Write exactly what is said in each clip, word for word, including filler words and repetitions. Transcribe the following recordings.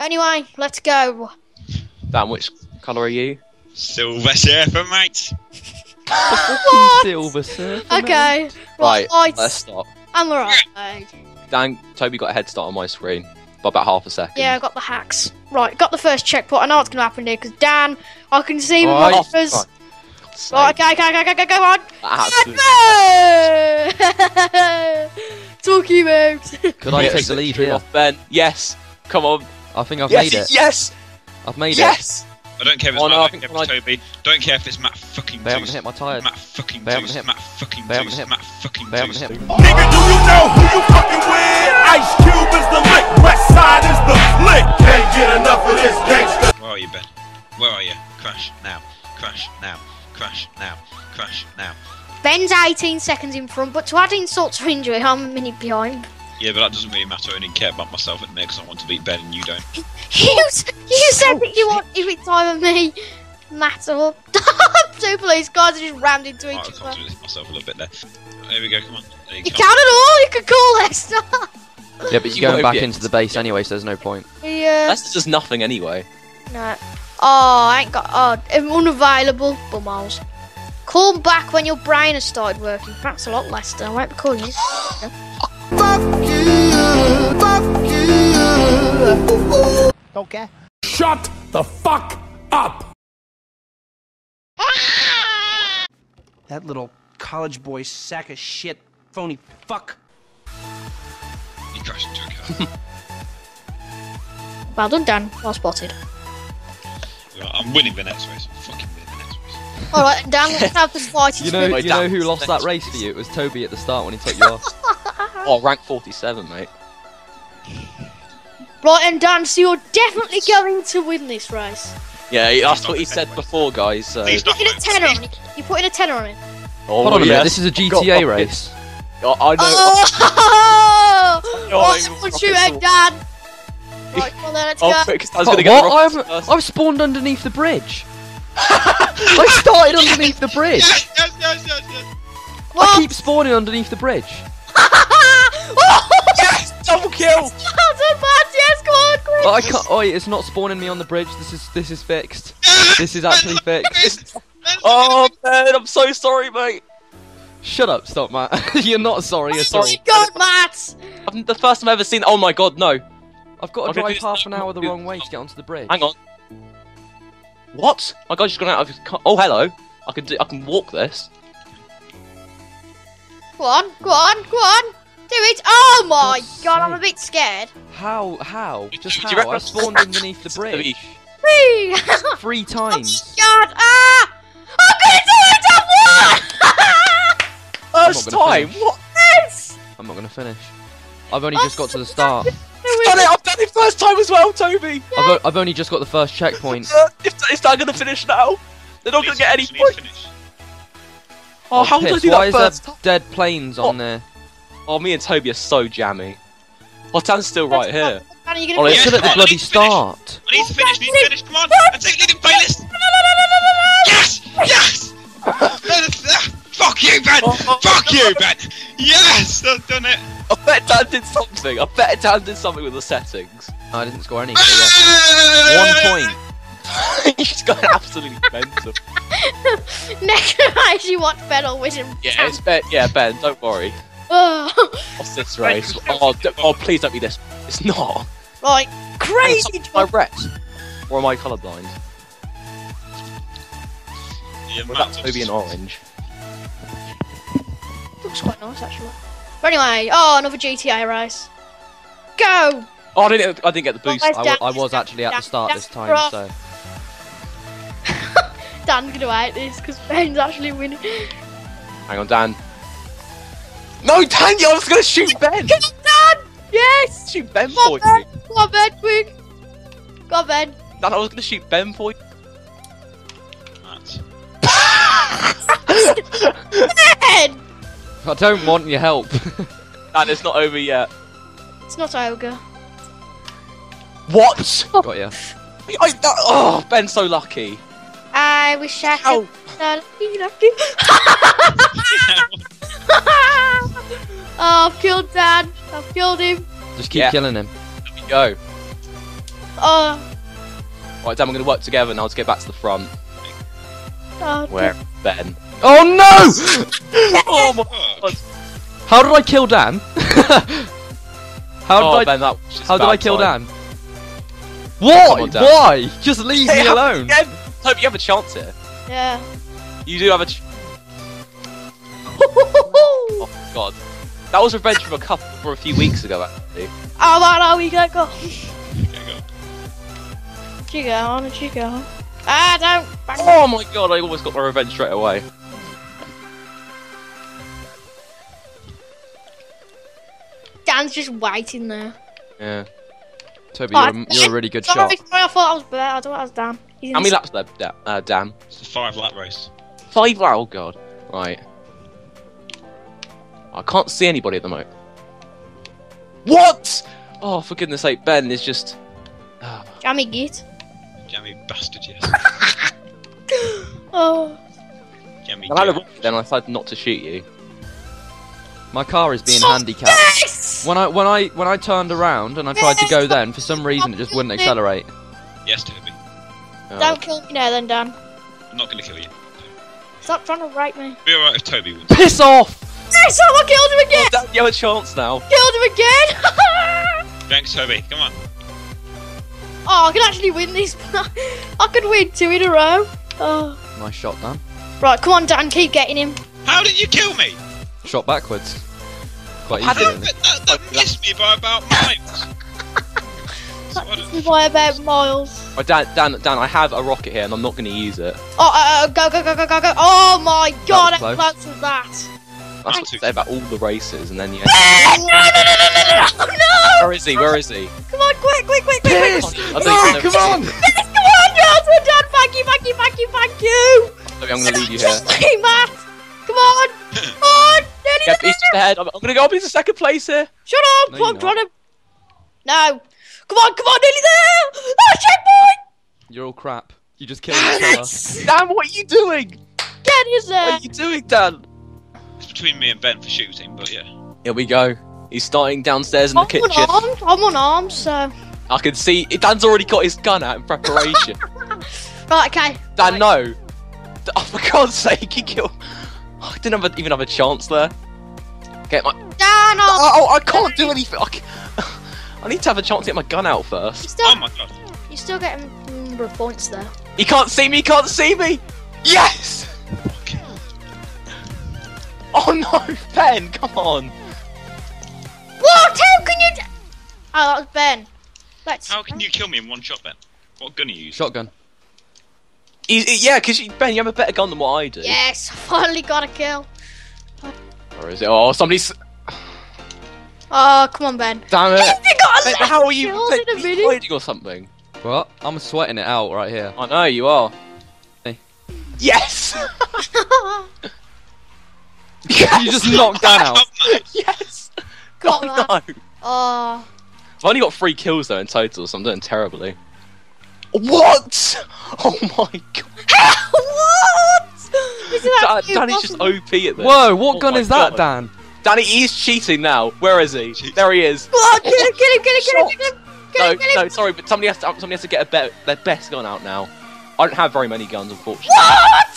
Anyway, let's go. Dan, which colour are you? Silver Surfer, mate. What? Silver Surfer. Okay. Mate. Right. I'd... Let's stop. I'm alright. Mate. Dan, Toby got a head start on my screen by about half a second. Yeah, I got the hacks. Right, got the first checkpoint. I know what's going to happen here because Dan, I can see him. Right. Right. Right. Okay, okay, okay, okay, go on. Talking about. Could I take the lead here? Off, Ben. Yes. Come on. I think I've yes, made it. Yes. I've made yes. it. Yes. I don't care if it's oh, Matt, no, I don't care if it's Toby, I... don't care if it's Matt fucking They haven't hit my tyres. Matt fucking They haven't hit Matt fucking They haven't hit Matt fucking They haven't hit Nigga, do you know who you fucking with? Ice Cube is the lick, West Side is the flick. Can't get enough of this gangster. Where are you, Ben? Where are you? Crash now. Crash now. Crash now. Crash now. Ben's eighteen seconds in front, but to add insult to injury, I'm a minute behind. Yeah, but that doesn't really matter. I only care about myself at the minute because I want to beat Ben and you don't. you, you said that you want every time of me matter. Two police cars just rammed into each other. I can't do this myself a little bit there. Here we go, come on. You, you can at all, you can call Lester. Yeah, but you're going back into the base anyway, so there's no point. Yeah. Lester does nothing anyway. No. Oh, I ain't got. Oh, I'm unavailable. Bumholes. Call back when your brain has started working. Thanks a lot, Lester. I won't be calling you. Fuck you! Fuck you! Don't care. Shut the fuck up! That little college boy sack of shit, phony fuck. He crashed into a car. Well done, Dan. Well spotted. Well, I'm winning the next race. I'm fucking winning the next race. Alright, Dan, let's have the fight. You know, you know who lost that race for you? It was Toby at the start when he took you off. Oh, rank forty-seven, mate. Right, and Dan, so you're definitely going to win this race. Yeah, that's what he said before, guys. So. You're putting a tenner on it. You're putting a tenner on it. Oh, hold on a minute, this is a G T A race. I know. Oh, what's your head, Dan? Right, come on then, let's go. I was gonna get the rocket first. I've spawned underneath the bridge. I started underneath the bridge. Yes, yes, yes, yes, yes. I keep spawning underneath the bridge. Yes! Double kill! Well, I can't. Oh, it's not spawning me on the bridge. This is this is fixed. This is actually fixed. Oh man, I'm so sorry, mate. Shut up, stop, Matt. You're not sorry. You're sorry. Oh my god, Matt! The first time I've ever seen. Oh my god, no! I've got to drive half an hour the wrong way to get onto the bridge. Hang on. What? My guy's just gone out of his car. Oh hello. I can do. I can walk this. Go on, go on, go on. Do it! Oh my God's god, sake. I'm a bit scared. How? How? Just how? I spawned underneath the bridge. Three! Three times. Oh my god! Ah! I'm gonna do it! I've won! First time? Finish. What? This? I'm not gonna finish. I've only I'm just got so to the start. I've done it! I've done it first time as well, Toby! Yeah. I've, I've only just got the first checkpoint. Is that gonna finish now? They're not gonna get any points. Oh, how did I do that first time? Why is there dead planes on there? Oh, me and Toby are so jammy. Oh, Dan's still right here. Dan, are you gonna oh, it's still at the bloody start. I need to finish, I need to finish, come on! I take lead in playlist! Yes! Yes! Fuck you, Ben! Fuck you, Ben! Yes! I've done it! I bet Dan did something, I bet Dan did something with the settings. No, I didn't score anything. One point. He's got absolutely mental. Next time you want Ben or win him. Yeah, it's Ben, yeah, Ben, don't worry. What's this race? Oh, oh, please don't be this. It's not. Like, crazy. My reps. Or am I colorblind? Yeah, well, that's maybe an orange. Looks quite nice, actually. But anyway, oh, another G T A race. Go! Oh, I didn't, I didn't get the boost. Oh, I, Dan, I was Dan, actually Dan, at the start Dan, this time, off. so. Dan's gonna hate this because Ben's actually winning. Hang on, Dan. No, Dan, I was gonna shoot Ben! Come on, Dan! Yes! Shoot Ben for you! Come on, Ben, quick! Come on, Ben! Dan, I was gonna shoot Ben for you! Ben! I don't want your help. Dan, it's not over yet. It's not over. What? Oh. Got ya. I, that, oh, Ben's so lucky. I wish I could be so lucky, lucky. Oh, I've killed Dan. I've killed him. Just keep yeah. killing him. There we go. Uh. Alright, Dan, we're going to work together now to get back to the front. Uh, Where? Ben. Oh no! Oh my god. How did I kill Dan? How did oh, I, Ben, that was just how did I kill time. Dan? Why? Oh, on, Dan. Why? Just leave hey, me alone. I hope you have a chance here. Yeah. You do have a ch Oh my god. That was revenge from a couple for a few weeks ago actually. Oh man, oh we gotta go. Chico, on a Chico. Ah don't bang. Oh my god, I almost got my revenge straight away. Dan's just waiting there. Yeah. Toby, oh, you're, you're a really good sorry, shot. Sorry, I thought I was better. I thought I was Dan. How many laps left, uh, Dan? It's a five lap race. Five lap? Oh god. Right. I can't see anybody at the moment. What? Oh, for goodness sake, Ben is just... Oh. Jammy git. Jammy bastard, yes. Oh. Jammy I had a rock then I decided not to shoot you. My car is being handicapped. Yes! When I when I when I turned around and I tried to go then, for some reason it just wouldn't accelerate. Yes, Toby. Oh. Don't kill me now then, Dan. I'm not gonna kill you. Stop trying to rape me. Be alright if Toby wins. Piss off! Yes, I killed him again! Oh, Dan, you have a chance now. Killed him again! Thanks, Toby. Come on. Oh, I can actually win this. I could win two in a row. Oh. Nice shot, Dan. Right, come on, Dan. Keep getting him. How did you kill me? Shot backwards. Quite easy. That, that, that missed me by about miles. That missed me by about miles. Oh, Dan, Dan, Dan, I have a rocket here and I'm not going to use it. Oh, uh, go, go, go, go, go, go. Oh my god, how close was that? That's what I say about all the races, and then you. No, no, no, no, no, no! No! Where is he? Where is he? Come on, quick, quick, quick, quick! Yes! No, no, come on! Yes, come on, yes, we're done! Thank you, thank you, thank you, thank you! Okay, I'm gonna leave you here. Hey, Matt! Come on! Come on! No, no, no, no, no. Ahead. I'm, I'm gonna go up into second place here. Shut up! No, I'm trying to. No! Come on, come on, nearly there! Oh, shit, boy! You're all crap. You just killed each other. Dan, what are you doing? Dan is there! What are you doing, Dan? It's between me and Ben for shooting, but yeah. Here we go. He's starting downstairs in I'm the kitchen. I'm unarmed. I'm unarmed, so. I can see. Dan's already got his gun out in preparation. Right, okay. Dan, right. No. Oh, for God's sake, he killed. Oh, I didn't have a, even have a chance there. Okay, my. Dan, oh, oh, I can't do anything. I, can... I need to have a chance to get my gun out first. Still... Oh my God. You're still getting a number of points there. He can't see me. He can't see me. Yes. Oh no, Ben! Come on. What? How can you? D oh, that was Ben. Let's. How can you kill me in one shot, Ben? What gun are you using? Shotgun. He's, yeah, because Ben, you have a better gun than what I do. Yes, I finally got a kill. Or is it? Oh, somebody's. Oh, come on, Ben. Damn it! Ben, how are you fighting or something? What? I'm sweating it out right here. I know you are. Hey. Yes. Yes! You just knocked Dan out. Yes! Got oh, no! Oh. I've only got three kills though in total, so I'm doing terribly. What? Oh my god. What? Dan, Danny's just O P at this. Whoa, what oh gun is that, god. Dan? Danny, he's cheating now. Where is he? Jeez. There he is. Oh, get him, get him, get him, get him, get him, get him. No, no, sorry, but somebody has to, somebody has to get a be their best gun out now. I don't have very many guns, unfortunately. What?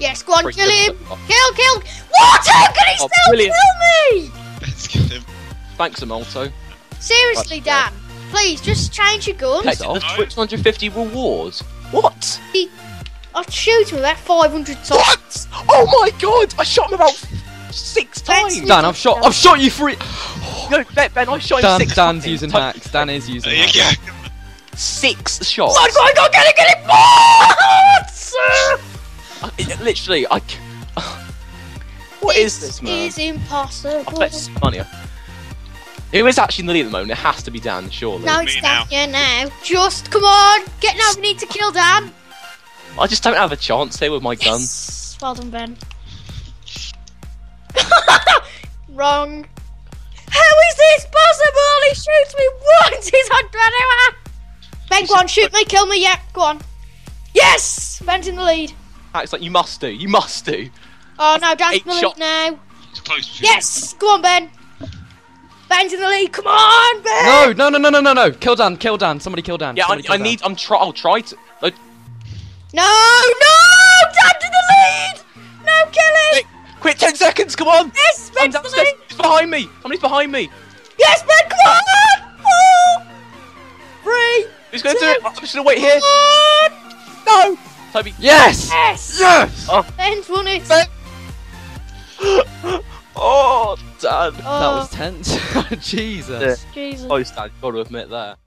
Yes, go on, Freak kill him! Off. Kill, kill! What? How can he oh, still brilliant. Kill me? Let's kill him. Thanks, Amolto. Seriously, Dan, please just change your guns. That's off six hundred fifty rewards. What? He, I shoot him about five hundred times. What? Oh my god! I shot him about six times. Dan, I've shot, I've shot you three. No, Ben, Ben, I shot Dan, him six Dan's times. Using hacks. Dan is using hacks. There you go. Six shots. Oh my god! Get it! Get it! What? I, literally, I. What it is this, man? It's impossible. I bet it's funnier. Who is actually in the lead at the moment? It has to be Dan, surely. No, it's Dan here now. Just come on, get now. We need to kill Dan. I just don't have a chance here with my gun. Yes. Well done, Ben. Wrong. How is this possible? He shoots me once. He's on Dreadnought. Ben, go on, shoot me, kill me. Yeah, go on. Yes, Ben's in the lead. It's like you must do, you must do. Oh no, Dan's in the lead now. It's close. Yes, go on, Ben. Ben's in the lead. Come on, Ben! No, no, no, no, no, no, no. Kill Dan. Kill Dan. Somebody kill Dan. Yeah, Somebody I, I Dan. need. I'm try. I'll try to. Like... No, no! Dan's in the lead. No, kill him. Quick, ten seconds. Come on. Yes, Ben's in the lead. He's behind me. Somebody's behind me. Yes, Ben. Come on. Four, three. Who's going to do it? I'm just gonna wait here. One. No. Toby. Yes. Yes. Yes. Oh. Ben's won it. Ben. Oh, Dan. Oh. That was tense. Jesus. Yeah. Jesus. Oh, Dan, you've got to admit that.